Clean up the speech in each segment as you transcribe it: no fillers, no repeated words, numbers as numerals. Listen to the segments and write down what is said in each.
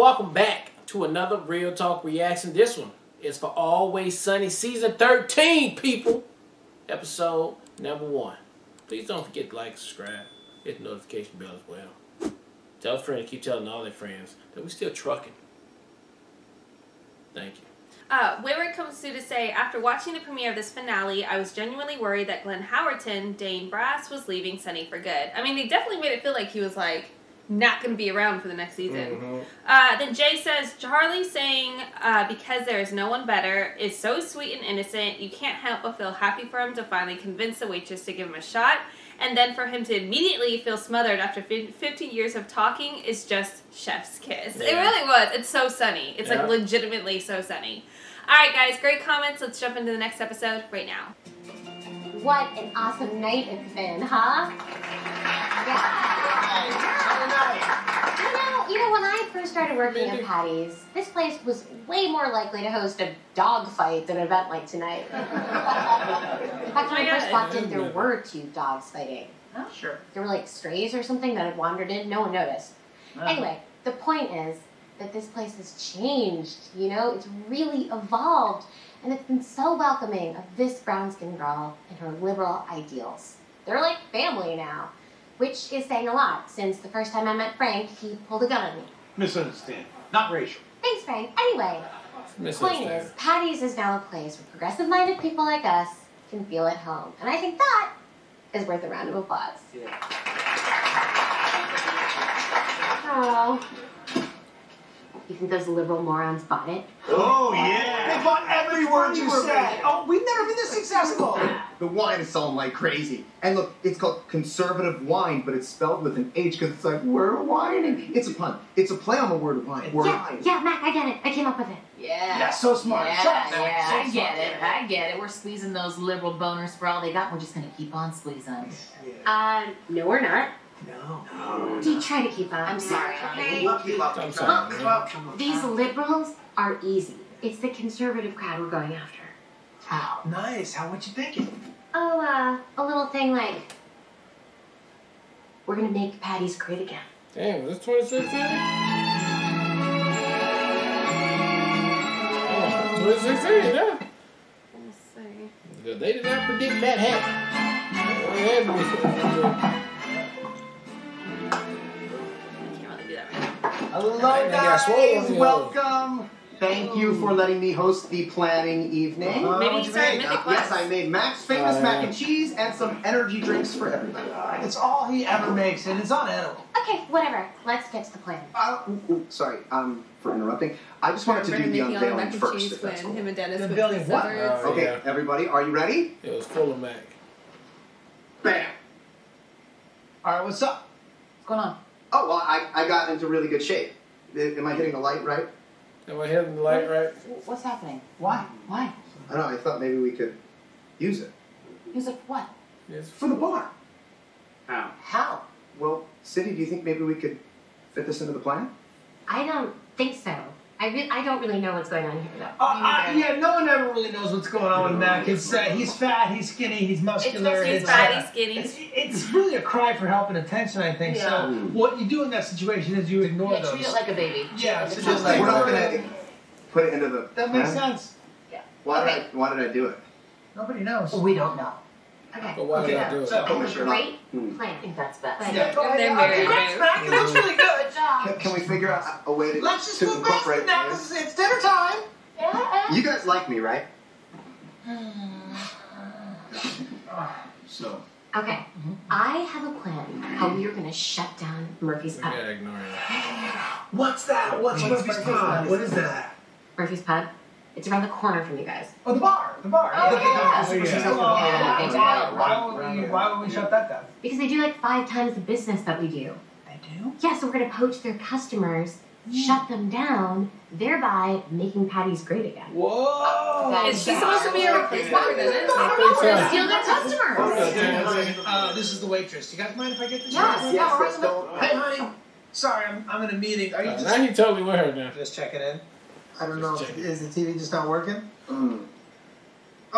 welcome back to another Real Talk Reaction. This one is for Always Sunny Season 13, people. Episode number 1. Please don't forget to like, subscribe, hit the notification bell as well. Tell a friend to keep telling all their friends that we're still trucking. Thank you. Wayward comes to say, after watching the premiere of this finale, I was genuinely worried that Glenn Howerton, Dane Brass, was leaving Sunny for good. I mean, they definitely made it feel like he was, like, not going to be around for the next season. Then Jay says, Charlie saying, because there is no one better, is so sweet and innocent. You can't help but feel happy for him to finally convince the waitress to give him a shot. And then for him to immediately feel smothered after 50 years of talking is just chef's kiss. Yeah. It really was. It's so Sunny. It's like legitimately so Sunny. Alright guys, great comments. Let's jump into the next episode right now. What an awesome night it's been, huh? Yeah. You know, when I first started working at Paddy's, this place was way more likely to host a dog fight than an event like tonight. In fact, when I first walked in, there were 2 dogs fighting. Oh, sure. There were like strays or something that had wandered in. No one noticed. Oh. Anyway, the point is that this place has changed, you know? It's really evolved, and it's been so welcoming of this brown-skinned girl and her liberal ideals. They're like family now, which is saying a lot, since the first time I met Frank, he pulled a gun on me. Misunderstand. Not racial. Thanks, Frank. Anyway, the point is, Paddy's is now a place where progressive-minded people like us can feel at home, and I think that is worth a round of applause. Yeah. Oh. You think those liberal morons bought it? Oh, yeah. They bought every word you said. Oh, we've never been this successful. The wine is selling like crazy. And look, it's called conservative wine, but it's spelled with an H because it's like, we're whining. It's a pun. It's a play on the word wine. Yeah, Mac, I get it. I came up with it. Yeah. Yeah, so smart. Yeah, I get it. I get it. We're squeezing those liberal boners for all they got. We're just going to keep on squeezing. Yeah. No, we're not. No. Do you try to keep up? I'm sorry. Okay. Look, these liberals are easy. It's the conservative crowd we're going after. Wow. Nice. How what you thinking? Oh, a little thing like we're gonna make Paddy's great again. Damn, was this 2016? Oh, 2016, yeah. Let's see. They did not predict that happened. Hello, guys. Welcome. Thank you for letting me host the planning evening. Yes, I made Mac's famous mac and cheese and some energy drinks for everybody. It's all he ever makes, and it's unedible. Okay, whatever. Let's get to the plan. Sorry, for interrupting. I just wanted to do the unveiling first. If that's cool. Him and Dennis unveiling what? Okay, everybody, are you ready? It was full of mac. Bam. All right, what's up? What's going on? Oh, well, I got into really good shape. Am I hitting the light right? What's happening? Why? I don't know. I thought maybe we could use it. Use it for what? For the bar. How? How? Well, Cindy, do you think maybe we could fit this into the plan? I don't think so. I don't really know what's going on here, though. Yeah, no one ever really knows what's going on with Mac. It's, he's fat, he's skinny, he's muscular. It's really a cry for help and attention, I think. Yeah. So what you do in that situation is you ignore those. Treat it like a baby. Yeah, so just like, we're not going to put it into the... That makes sense. Yeah. Why did I do it? Nobody knows. Well, we don't know. Okay. But why did I do it? So, I think that's best. Yeah, they're married. That's really good. Can we figure out a way to incorporate this? It's dinner time. Yeah. You guys like me, right? So. Okay. I have a plan how we are going to shut down Murphy's Pub. We gotta ignore it. What's that? What's Murphy's Pub? What is that? Murphy's Pub. It's around the corner from you guys. Oh, the bar. The bar. Oh, yeah. Why would we shut that down? Because they do like 5 times the business that we do. Yeah, so we're going to poach their customers, shut them down, thereby making Paddy's great again. Whoa! Is she supposed to be a replacement for Dennis? I don't know. Steal their customers. This is the waitress. Do you guys mind if I get this? Yes. Hey, honey. Sorry, I'm in a meeting. Are you just... Now you told me where now. Just checking in. I don't know. Is the TV just not working? All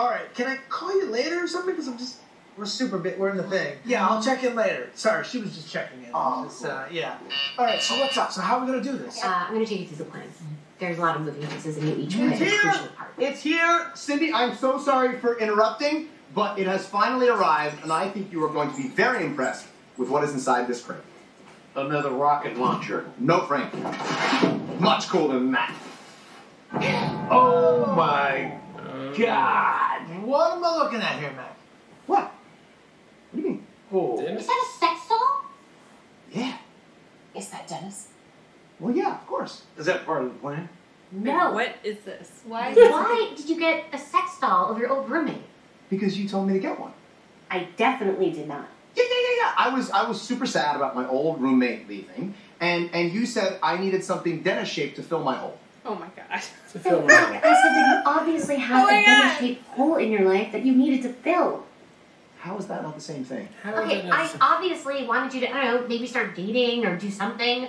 right. Can I call you later or something? Because I'm just... We're super big. We're in the thing. Yeah, I'll check in later. Sorry, she was just checking in. Oh, cool. Yeah. All right, so what's up? So how are we going to do this? I'm going to take you through the plans. There's a lot of moving pieces in each one. It's here! It's here! Cindy, I'm so sorry for interrupting, but it has finally arrived, and I think you are going to be very impressed with what is inside this crate. Another rocket launcher. No, Frank. Much cooler than that. Oh my God! What am I looking at here, Mac? What? What do you mean? Oh. Dennis? Is that a sex doll? Yeah. Is that Dennis? Well, yeah, of course. Is that part of the plan? No. What is this? Why? Why did you get a sex doll of your old roommate? Because you told me to get one. I definitely did not. Yeah. I was super sad about my old roommate leaving, and you said I needed something Dennis-shaped to fill my hole. Oh my God. To fill my hole. I said that you obviously had a Dennis-shaped hole in your life that you needed to fill. How is that not the same thing? Okay, I obviously wanted you to, I don't know, maybe start dating or do something.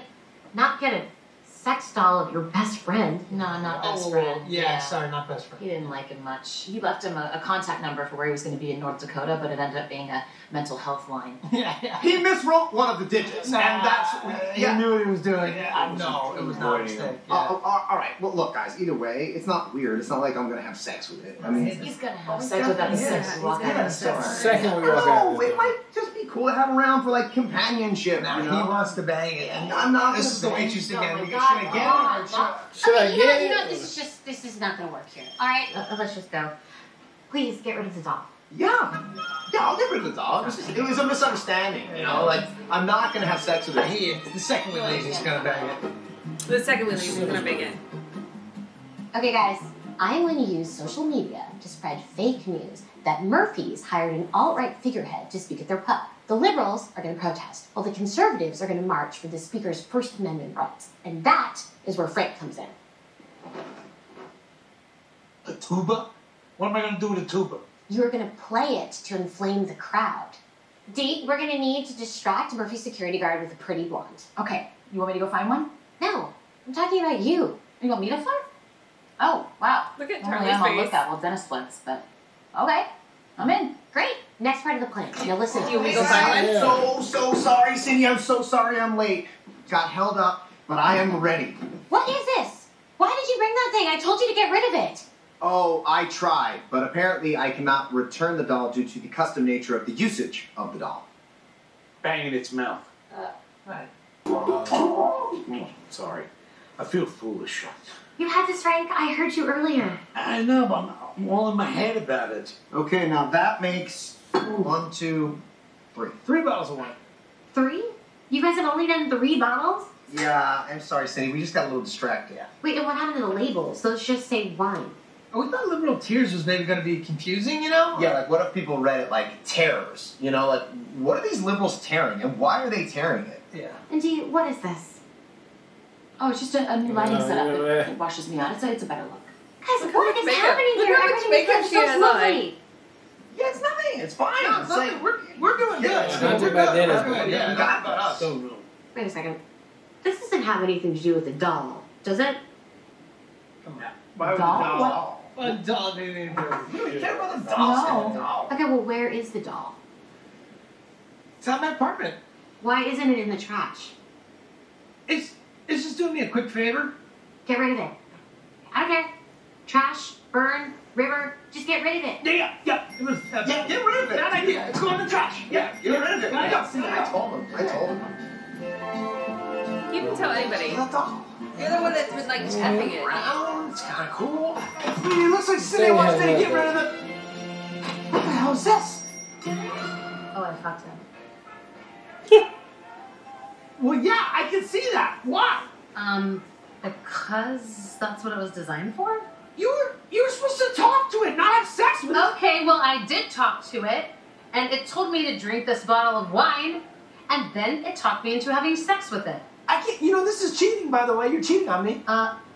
Not get a sex doll of your best friend. No, not best friend. Yeah, sorry, not best friend. You didn't like him much. You left him a contact number for where he was going to be in North Dakota, but it ended up being a mental health line. Yeah. He miswrote one of the digits, and that's... He knew what he was doing. Yeah, no, it was not a mistake. Yeah. All right, well, look, guys, either way, it's not weird. It's not like I'm going to have sex with it. I mean, he's going to have sex without the sex we walk out of the store. No, it might just be cool to have around for, like, companionship. Now he wants to bang it. And I'm not... This is so interesting. Should I get it? This is not going to work here. All right, let's just go. Please, get rid of the doll. Yeah, I'll get rid of the doll. It was a misunderstanding, you know? Like, I'm not going to have sex with it. The second we leave, he's going to bang it. Okay, guys, I'm going to use social media to spread fake news that Murphy's hired an alt-right figurehead to speak at their pub. The liberals are going to protest, while the conservatives are going to march for the speaker's First Amendment rights. And that is where Frank comes in. A tuba? What am I going to do with a tuba? You're going to play it to inflame the crowd. Date, we're going to need to distract Murphy's security guard with a pretty blonde. Okay, you want me to go find one? No, I'm talking about you. You want me to flirt? Oh, wow. Look at Charlie's face. I'm on the lookout while Dennis flirts, but okay, I'm in. Great. Next part of the plan. Now listen. I'm so sorry, Cindy. I'm so sorry I'm late. Got held up, but I am ready. What is this? Why did you bring that thing? I told you to get rid of it. Oh, I tried, but apparently I cannot return the doll due to the custom nature of the usage of the doll. Bang in its mouth. Right. Sorry. I feel foolish. You had this, Frank. I heard you earlier. I know, but I'm all in my head about it. Okay, now that makes 1, 2, 3. 3 bottles of wine. 3? You guys have only done 3 bottles? Yeah, I'm sorry, Cindy. We just got a little distracted. Yeah. Wait, and what happened to the labels? Those just say wine. Oh, we thought Liberal Tears was maybe going to be confusing, you know? Yeah, like what if people read it like terrors? You know, like what are these liberals tearing and why are they tearing it? Yeah. And Dee, what is this? Oh, it's just a new lighting setup. It washes me out. It's a better look. Guys, what is happening here? Everything's so lovely. Yeah, it's nothing. It's fine. No, it's like, we're doing good. Yeah, it's not about Dennis. It's not about us. So rude. Wait a second. This doesn't have anything to do with the doll, does it? Come on. Why would doll? What? A doll. You don't care about the doll. No. Doll. Okay, well, where is the doll? It's at my apartment. Why isn't it in the trash? It's just doing me a quick favor. Get rid of it. I don't care. Trash, burn, river, just get rid of it. Yeah, get rid of it. Bad idea. It's going in the trash. Yeah, get rid of it. I told him. You didn't tell anybody. You're the one that's been like tapping it. It's kind of cool. I mean, it looks like Cindy wants me to get rid of it. What the hell is this? Oh, I fucked him. Well, yeah, I can see that. Why? Because that's what it was designed for? You were supposed to talk to it, not have sex with it. Okay, well, I did talk to it, and it told me to drink this bottle of wine, and then it talked me into having sex with it. I can't, you know, this is cheating, by the way. You're cheating on me.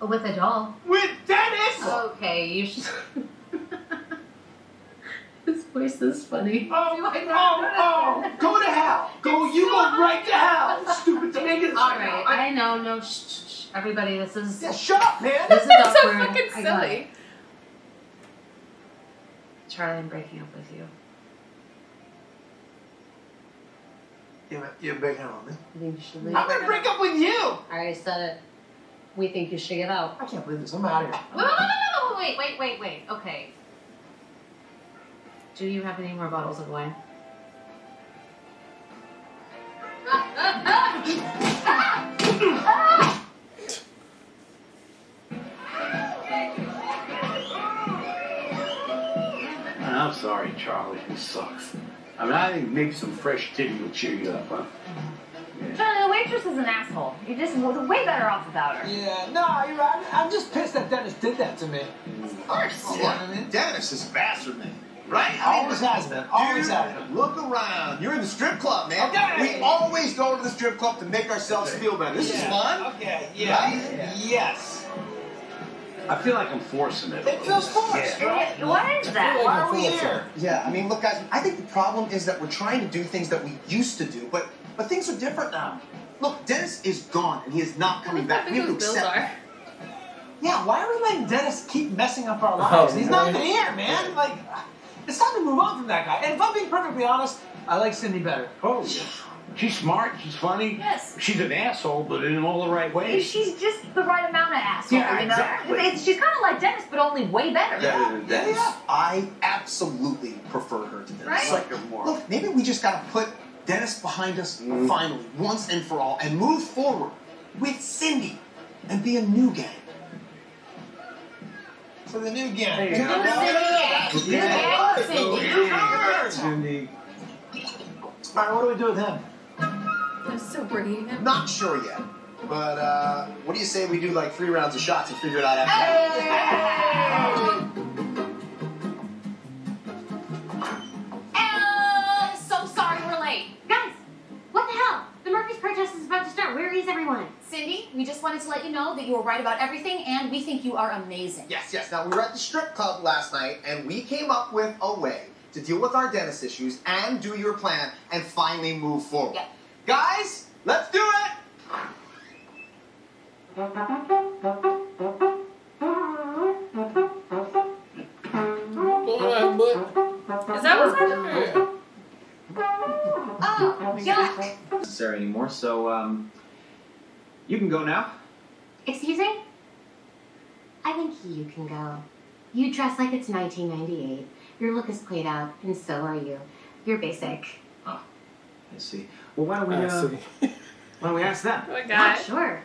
With a doll. With Dennis! Okay, you should... His voice is funny. Oh, go to hell. Go right to hell. Stupid to make it. All right, I know, no, shh, everybody, this is... Yeah, shut up, man. This is so fucking silly. Charlie, I'm breaking up with you. You're breaking up with me. You think you should leave? I'm going to break up with you! I already said it. We think you should get out. I can't believe this. I'm out of here. No, wait. Okay. Do you have any more bottles of wine? I'm sorry, Charlie. This sucks. I mean, I think maybe some fresh titty will cheer you up, huh? Yeah. Charlie, the waitress is an asshole. You're just way better off without her. Yeah, no, you're right. I'm just pissed that Dennis did that to me. Of course. Oh, yeah. I mean, Dennis is faster than me, right? Always has been. Always has been. Look around. You're in the strip club, man. Okay. We always go to the strip club to make ourselves feel better. This is fun. Okay, yeah. Right? Yeah. Yes. I feel like I'm forcing it. It feels forced. Yeah. What is that? Why are we here? Yeah, I mean, look, guys, I think the problem is that we're trying to do things that we used to do, but things are different now. Look, Dennis is gone, and he is not coming back. We have to accept that. Yeah, why are we letting Dennis keep messing up our lives? He's not even here, man. Like, it's time to move on from that guy. And if I'm being perfectly honest, I like Cindy better. Oh, yeah. She's smart, she's funny. Yes. She's an asshole, but in all the right ways. She's just the right amount of asshole. Yeah, exactly. She's kind of like Dennis, but only way better. Better than Dennis. Yeah. I absolutely prefer her to Dennis. Right? Like her more. Look, maybe we just got to put Dennis behind us finally, once and for all, and move forward with Cindy and be a new gang. For the new gang. Cindy. All right, what do we do with him? I'm still bringing him. Not sure yet, but what do you say we do like 3 rounds of shots and figure it out after that? I'm so sorry we're late. Guys, what the hell? The Murphy's protest is about to start. Where is everyone? Cindy, we just wanted to let you know that you were right about everything, and we think you are amazing. Yes. Now, we were at the strip club last night, and we came up with a way to deal with our Dennis issues and do your plan and finally move forward. Yeah. Guys, let's do it! Is that what's happening? Oh, yuck! Not necessary anymore, so, you can go now. Excuse me? I think you can go. You dress like it's 1998. Your look is played out, and so are you. You're basic. Oh, I see. Well, why don't we why don't we ask them? Oh, not sure.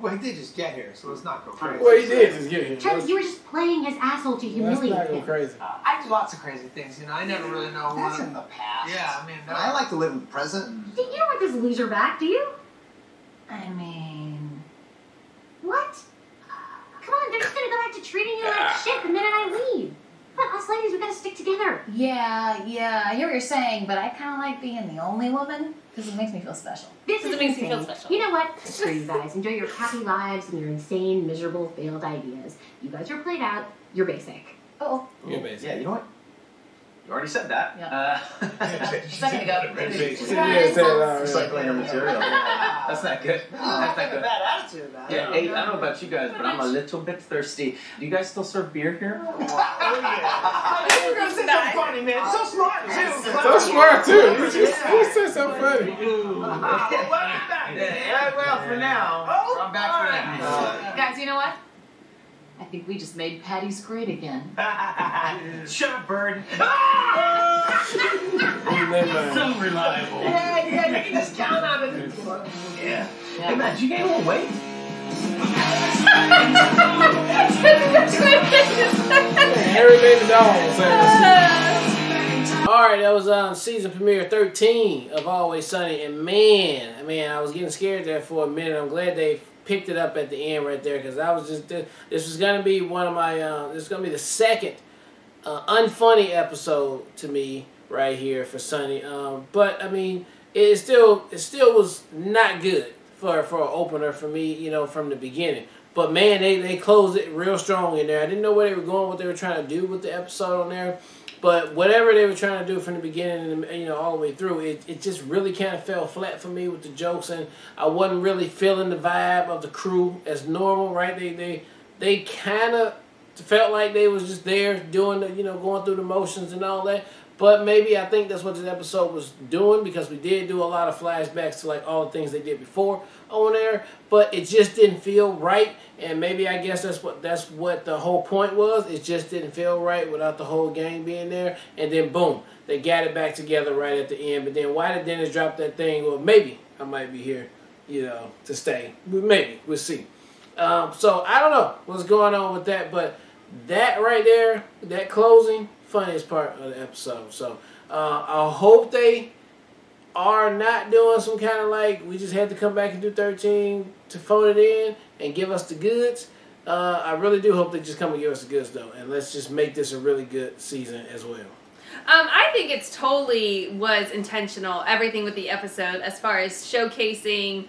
Well, he did just get here, so let's not go crazy. Well, he did just get here. Charles, you were just playing his asshole to humiliate him. Let's not go crazy. I do lots of crazy things, you know. I never really know what. That's in the past. Yeah, I mean, no. I like to live in the present. You don't want this loser back, do you? I mean, what? Come on, they're just gonna go back to treating you like shit the minute I leave. Come on, us ladies, we gotta stick together. Yeah, I hear what you're saying, but I kind of like being the only woman because it makes me feel special. This makes me feel special. You know what? Good for you guys. Enjoy your happy lives and your insane, miserable, failed ideas. You guys are played out. You're basic. You're basic. Yeah, you know what? You already said that. Yeah. Second ago. Recycling her material. That's not good. That's not good. Bad attitude about it. Yeah, hey, I don't know about you guys, but I'm a little bit thirsty. Do you guys still serve beer here? This is so funny, man. So smart, too. You said so funny. Well, for now. I'm back for now. Guys, you know what? I think we just made Paddy's great again. Shut up, bird. So reliable. Yeah, you can just count on it. Hey, Matt, you gained a little weight. Harry made the dog. All right, that was season premiere 13 of Always Sunny. And man, I was getting scared there for a minute. I'm glad they picked it up at the end right there, because I was just this was gonna be one of my this is gonna be the second unfunny episode to me right here for Sunny. But I mean, it still was not good for an opener for me, you know, from the beginning. But man, they closed it real strong in there. I didn't know where they were going, what they were trying to do with the episode on there, but whatever they were trying to do from the beginning and you know all the way through, it just really kind of fell flat for me with the jokes, and I wasn't really feeling the vibe of the crew as normal, right? They kind of felt like they was just there doing the, you know, going through the motions and all that. But maybe I think that's what this episode was doing, because we did do a lot of flashbacks to like all the things they did before on there, but it just didn't feel right. And maybe I guess that's what the whole point was. It just didn't feel right without the whole gang being there. And then boom, they got it back together right at the end. But then why did Dennis drop that thing? Well, maybe I might be here, you know, to stay. Maybe we'll see. So I don't know what's going on with that, but that right there, that closing. Funniest part of the episode. So I hope they are not doing some kind of like we just had to come back and do 13 to phone it in and give us the goods. I really do hope they just come and give us the goods though, and let's just make this a really good season as well. I think it's totally was intentional, everything with the episode as far as showcasing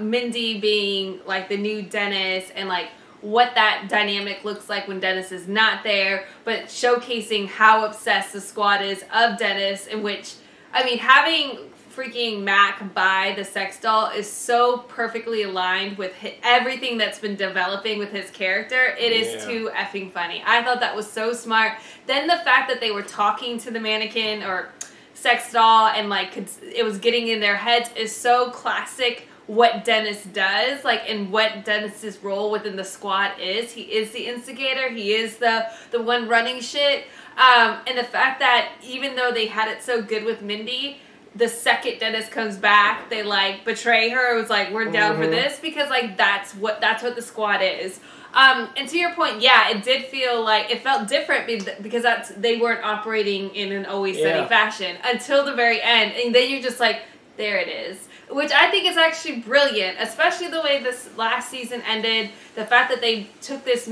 Mindy being like the new Dennis and like what that dynamic looks like when Dennis is not there, but showcasing how obsessed the squad is of Dennis, in which, I mean, having freaking Mac buy the sex doll is so perfectly aligned with everything that's been developing with his character. It is too effing funny. I thought that was so smart. Then the fact that they were talking to the mannequin or sex doll and like it was getting in their heads is so classic. What Dennis does, like, and what Dennis's role within the squad is. He is the instigator. He is the one running shit. And the fact that even though they had it so good with Mindy, the second Dennis comes back, they like betray her. It was like, we're down for this, because like that's what the squad is. And to your point, yeah, it did feel like it felt different because they weren't operating in an always sunny fashion until the very end, and then you're just like, there it is. Which I think is actually brilliant, especially the way this last season ended. The fact that they took this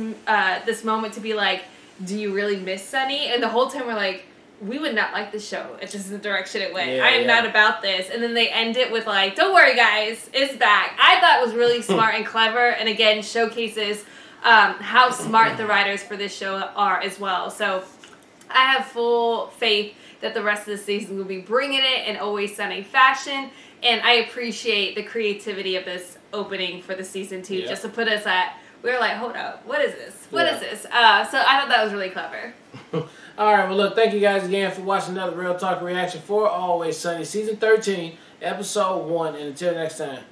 moment to be like, do you really miss Sunny? And the whole time we're like, we would not like the show. It's just the direction it went. I am not about this. And then they end it with like, don't worry guys, it's back. I thought it was really smart and clever, and again, showcases how smart the writers for this show are as well. So I have full faith that the rest of the season will be bringing it in always sunny fashion. And I appreciate the creativity of this opening for the season 2, just to put us at, we were like, hold up, what is this? What is this? So I thought that was really clever. All right, well, look, thank you guys again for watching another Real Talk Reaction for Always Sunny, Season 13, Episode 1. And until next time.